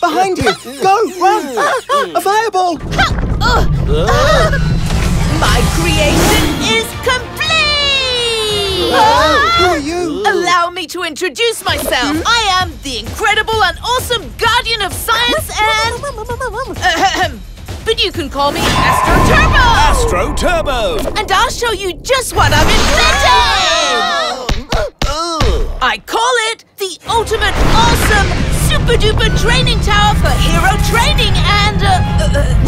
Behind you! Go! Run! A fireball! My creation is complete! Who are you? Allow me to introduce myself. I am the incredible and awesome guardian of science and... but you can call me Astro Turbo! Astro Turbo! And I'll show you just what I've invented! I call it the ultimate awesome... Super Duper Training Tower for Hero Training and...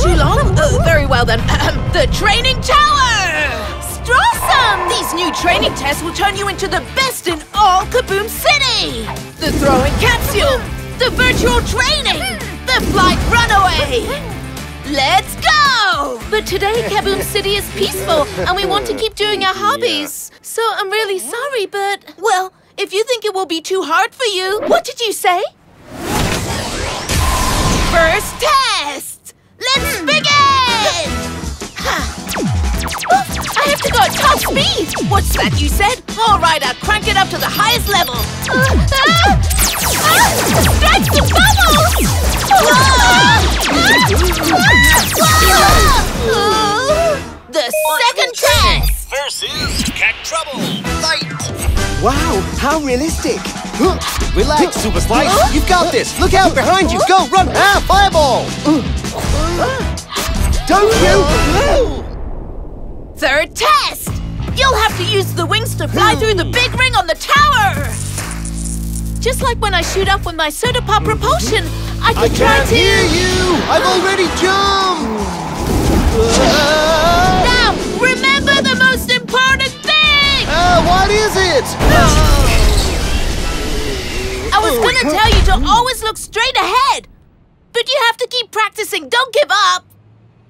too long? Very well then. The Training Tower! Strawsome! These new training tests will turn you into the best in all Kaboom City! The throwing capsule! The virtual training! The flight runaway! Let's go! But today Kaboom City is peaceful and we want to keep doing our hobbies. So I'm really sorry, but... Well, if you think it will be too hard for you... What did you say? First test! Let's begin! I have to go at top speed! What's that you said? All right, I'll crank it up to the highest level! Strike the bubbles! The second test! Versus Cat Trouble! Fight! Wow, how realistic! Relax, Super Slice. You've got this. Look out behind you. Go, run. Fireball. Don't you? Third test. You'll have to use the wings to fly through the big ring on the tower. Just like when I shoot up with my soda pop propulsion, I can't hear you. I've already jumped. Now, remember the most important thing. What is it? I was gonna tell you to always look straight ahead, but you have to keep practicing, don't give up!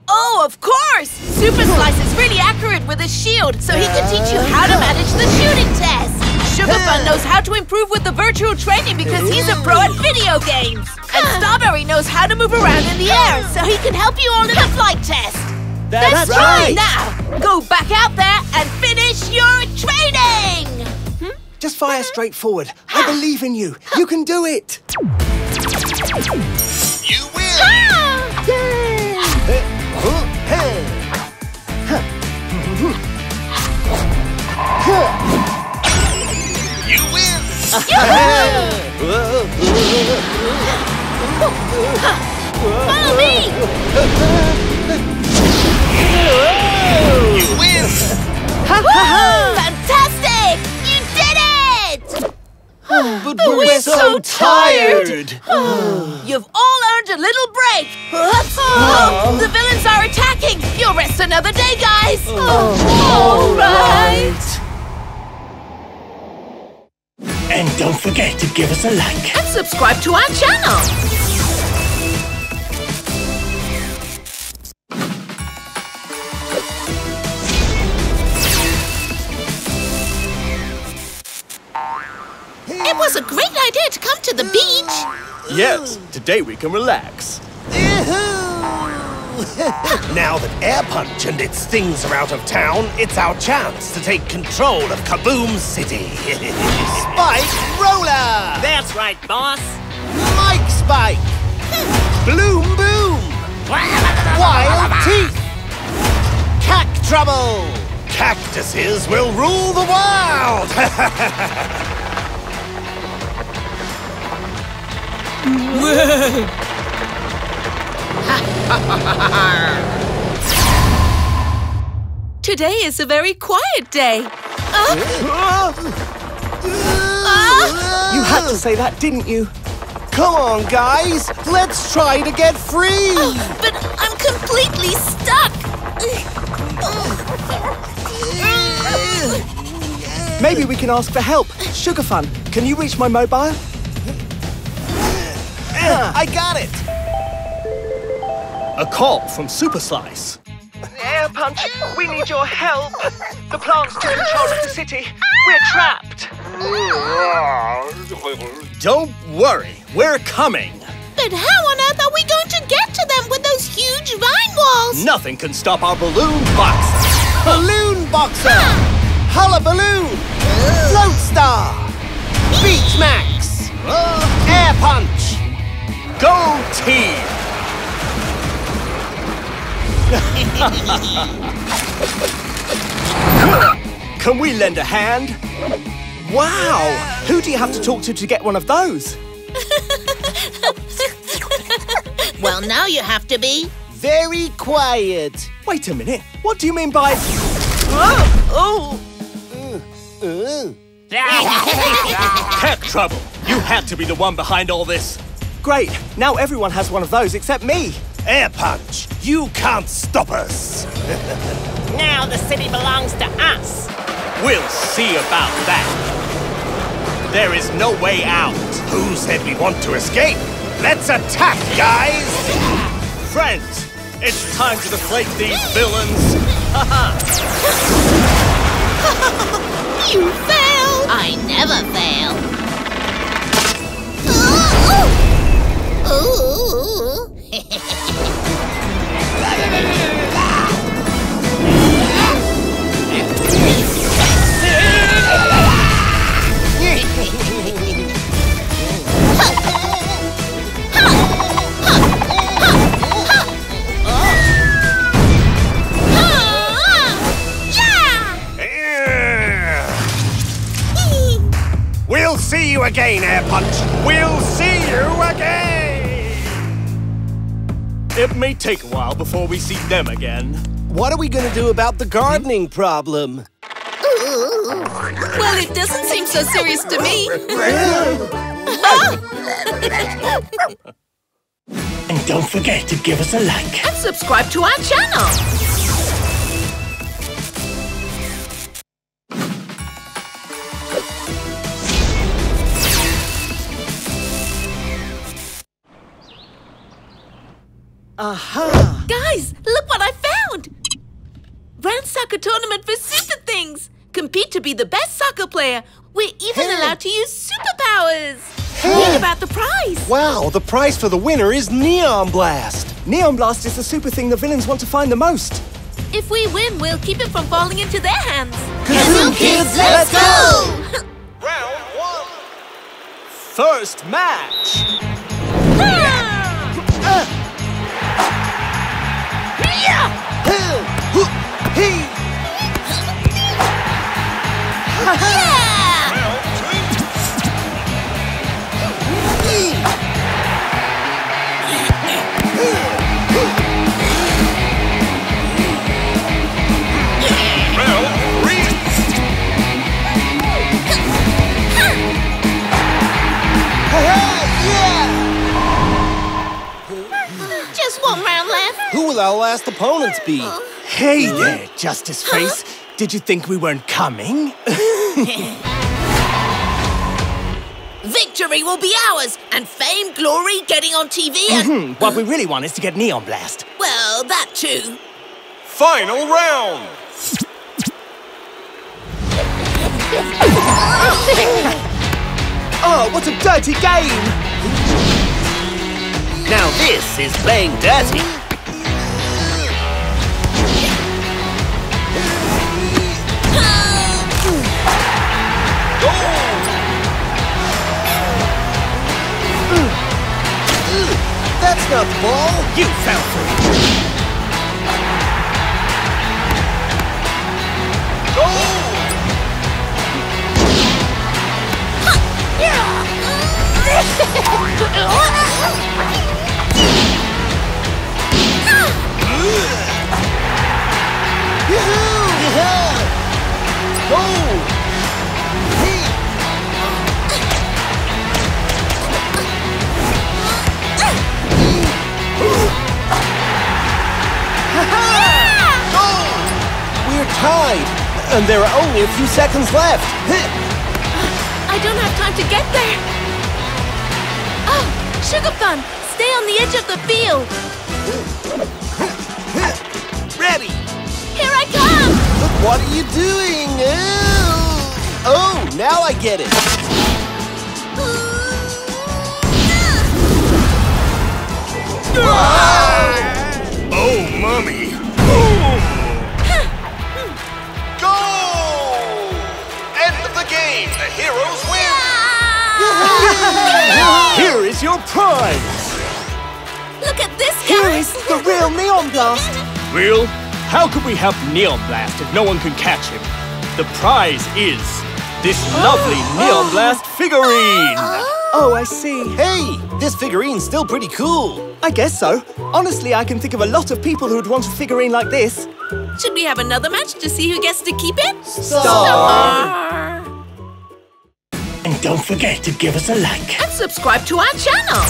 Oh, of course! Super Slice is really accurate with his shield, so he can teach you how to manage the shooting test! Sugarfun knows how to improve with the virtual training because he's a pro at video games! And Starberry knows how to move around in the air, so he can help you all in the flight test! That's right! Now, go back out there and finish your training! Just fire straight forward. I believe in you. You can do it. You win! Yay! You win! Follow me! You win! Fantastic! But we're so tired! You've all earned a little break! The villains are attacking! You'll rest another day, guys! All right! And don't forget to give us a like! And subscribe to our channel! It was a great idea to come to the beach. Yes, today we can relax. Now that Air Punch and its things are out of town, it's our chance to take control of Kaboom City. Spike Roller! That's right, boss. Mike Spike! Bloom Boom! Wild Teeth! Cat Trouble! Cactuses will rule the world! Today is a very quiet day. You had to say that, didn't you? Come on, guys. Let's try to get free. But I'm completely stuck. Maybe we can ask for help. Sugarfun, can you reach my mobile? I got it! A call from Super Slice. Air Punch, we need your help. The plant's turned out of the city. We're trapped. Don't worry, we're coming. But how on earth are we going to get to them with those huge vine walls? Nothing can stop our Balloon Boxer. Balloon Boxer! Hullaballoon! Lone Star! Beat Max! Air Punch! Go teeth. Can we lend a hand? Wow! Who do you have to talk to get one of those? Well, now you have to be very quiet. Wait a minute. What do you mean by... Oh! Tech Trouble, you had to be the one behind all this. Great. Now everyone has one of those except me. Air Punch, you can't stop us. Now the city belongs to us. We'll see about that. There is no way out. Who said we want to escape? Let's attack, guys! Friends, it's time to deflate these villains. You fail! I never fail. We'll see you again, Air Punch. We'll see you again! It may take a while before we see them again. What are we going to do about the gardening problem? Well, it doesn't seem so serious to me. And don't forget to give us a like. And subscribe to our channel. Aha! Guys, look what I found! Grand Soccer Tournament for Super Things! Compete to be the best soccer player! We're even allowed to use superpowers! Think about the prize! Wow, the prize for the winner is Neon Blast! Neon Blast is the super thing the villains want to find the most! If we win, we'll keep it from falling into their hands! Kazoom Kids, let's go! Round one! First match! Who will our last opponents be? Hey there, Justice Face. Did you think we weren't coming? Victory will be ours, and fame, glory, getting on TV and... What we really want is to get Neon Blast. Well, that too. Final round! Oh, what a dirty game! Now this is playing dirty. That's not the ball. You fell for it. We're tied, and there are only a few seconds left. I don't have time to get there. Oh, Sugarfun, stay on the edge of the field. Ready! Here I come! Look, what are you doing? Oh, now I get it! Oh, Mommy! Goal! End of the game! The heroes win! Here is your prize! Look at this guy! Here is the real Neon Blast! Real? How could we help Neon Blast if no one could catch him? The prize is this lovely Neon Blast figurine! Oh, I see. Hey, this figurine's still pretty cool. I guess so. Honestly, I can think of a lot of people who'd want a figurine like this. Should we have another match to see who gets to keep it? Star! And don't forget to give us a like. And subscribe to our channel.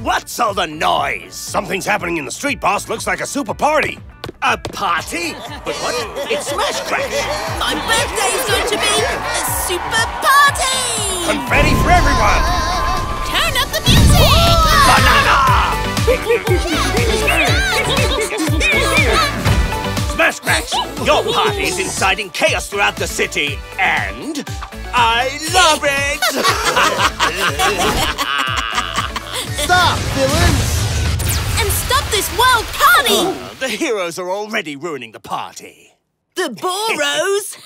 What's all the noise? Something's happening in the street, boss. Looks like a super party. A party? But what? It's Smash Crash. My birthday is going to be a super party. Confetti for everyone. Turn up the music. Banana. Smash Crash, your party is inciting chaos throughout the city, and I love it. Stop, villains! And stop this wild party! The heroes are already ruining the party. The Boros?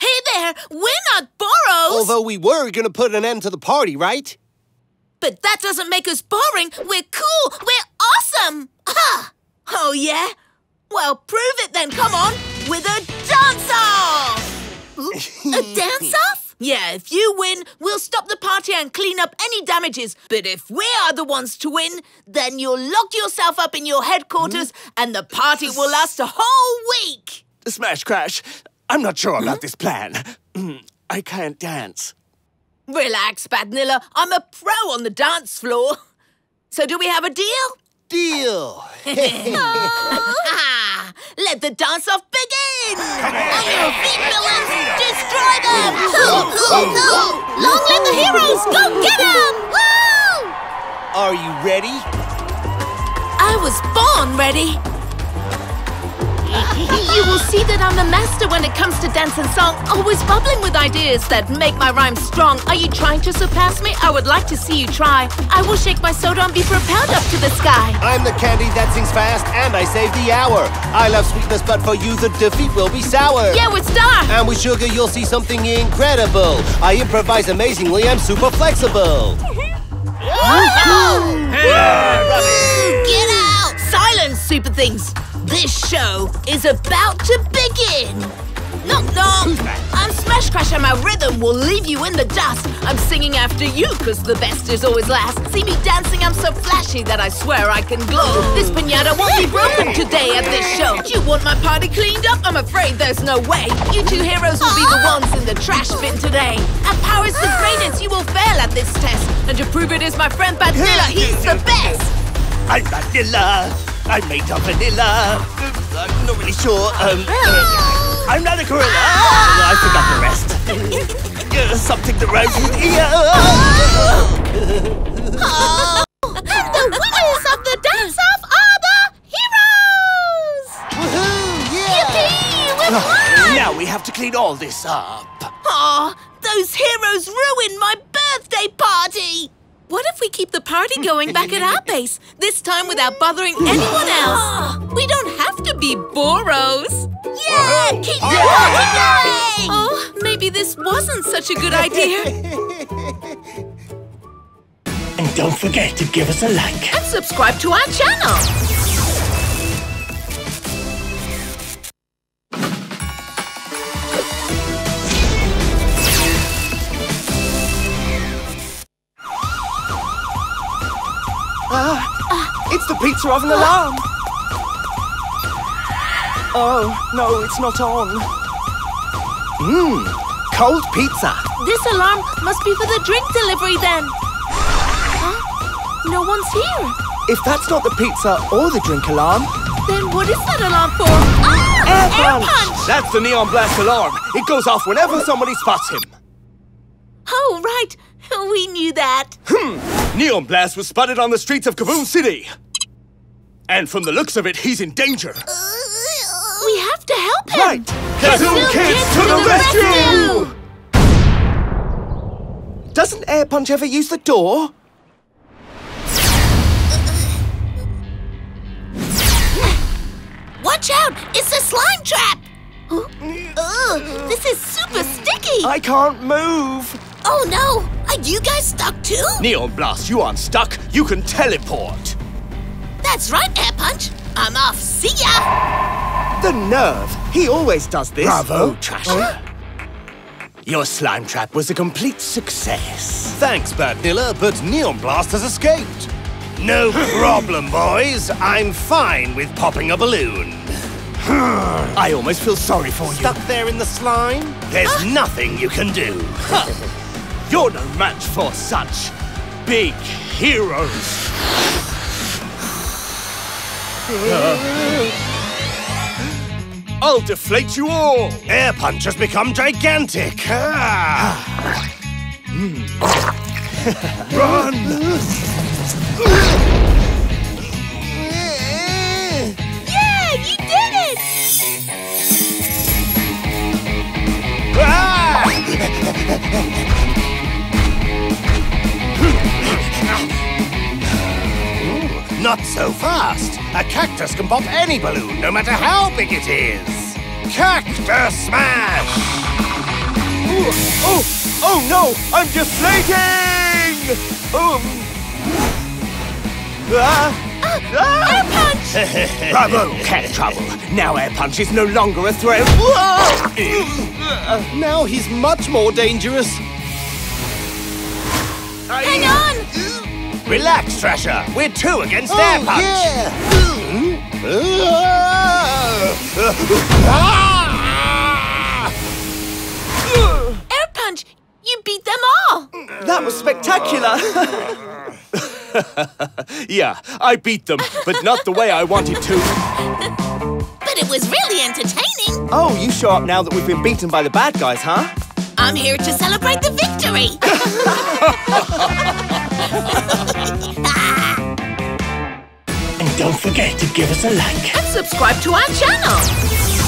Hey there, we're not Boros! Although we were gonna put an end to the party, right? But that doesn't make us boring. We're cool, we're awesome! Oh yeah? Well, prove it then, come on, with a dance-off! A dance-off? Yeah, if you win, we'll stop the party and clean up any damages. But if we are the ones to win, then you'll lock yourself up in your headquarters and the party will last a whole week. Smash Crash, I'm not sure about this plan. I can't dance. Relax, Batzilla. I'm a pro on the dance floor. So do we have a deal? Deal. Let the dance-off begin! On your feet, villains! Destroy them! Long live the heroes! Go get them! Woo! Are you ready? I was born ready. You will see that I'm a master when it comes to dance and song, always bubbling with ideas that make my rhymes strong. Are you trying to surpass me? I would like to see you try. I will shake my soda and be propelled up to the sky. I'm the candy that sings fast, and I save the hour. I love sweetness, but for you the defeat will be sour. Yeah, with Star! And with Sugar you'll see something incredible. I improvise amazingly, I'm super flexible. Get out! Silence, super things! This show is about to begin! Knock, knock! I'm Smash Crash and my rhythm will leave you in the dust. I'm singing after you, cause the best is always last. See me dancing, I'm so flashy that I swear I can glow. This piñata won't be broken today at this show. You want my party cleaned up? I'm afraid there's no way. You two heroes will be the ones in the trash bin today. Our power is the greatest, you will fail at this test. And to prove it is my friend Batzilla, he's the best! I'm Batzilla! I'm made of vanilla. I'm not really sure. I'm not a gorilla. I forgot the rest. Something that rhymes with ear. The winners of the dance-off are the heroes! Woohoo! Yeah! Yippee! We've won! Now we have to clean all this up. Aw, those heroes ruined my birthday party! What if we keep the party going back at our base, this time without bothering anyone else? We don't have to be Boros. Yeah, keep the party going! Oh, maybe this wasn't such a good idea. And don't forget to give us a like. And subscribe to our channel. It's the pizza oven alarm! Oh, no, it's not on. Cold pizza. This alarm must be for the drink delivery then. Huh? No one's here. If that's not the pizza or the drink alarm... Then what is that alarm for? Air Punch! That's the Neon Blast alarm. It goes off whenever somebody spots him. Oh, right. We knew that. Neon Blast was spotted on the streets of Kaboom City. And from the looks of it, he's in danger. We have to help him. Right. Kazoom Kids to the rescue! Doesn't Air Punch ever use the door? Watch out! It's a slime trap! Huh? Oh, this is super sticky! I can't move! Oh no! Are you guys stuck too? Neon Blast, you aren't stuck. You can teleport. That's right, Air Punch. I'm off. See ya! The nerve! He always does this. Bravo, Trasher. Your slime trap was a complete success. Thanks, Batzilla, but Neon Blast has escaped. No problem, boys. I'm fine with popping a balloon. I almost feel sorry for you. Stuck there in the slime? There's nothing you can do. You're no match for such big heroes. I'll deflate you all. Air Punch has become gigantic. Run! Yeah, you did it! Ah! Ooh, not so fast. A cactus can pop any balloon, no matter how big it is. Cactus Smash! Ooh, oh no! I'm deflating! Air Punch! Bravo, Cat Trouble. Now Air Punch is no longer a threat. Now he's much more dangerous. Hang on! Relax, Trasher. We're two against Air Punch. Air Punch, you beat them all. That was spectacular. Yeah, I beat them, but not the way I wanted to. But it was really entertaining. Oh, you show up now that we've been beaten by the bad guys, huh? I'm here to celebrate the victory. And don't forget to give us a like. And subscribe to our channel.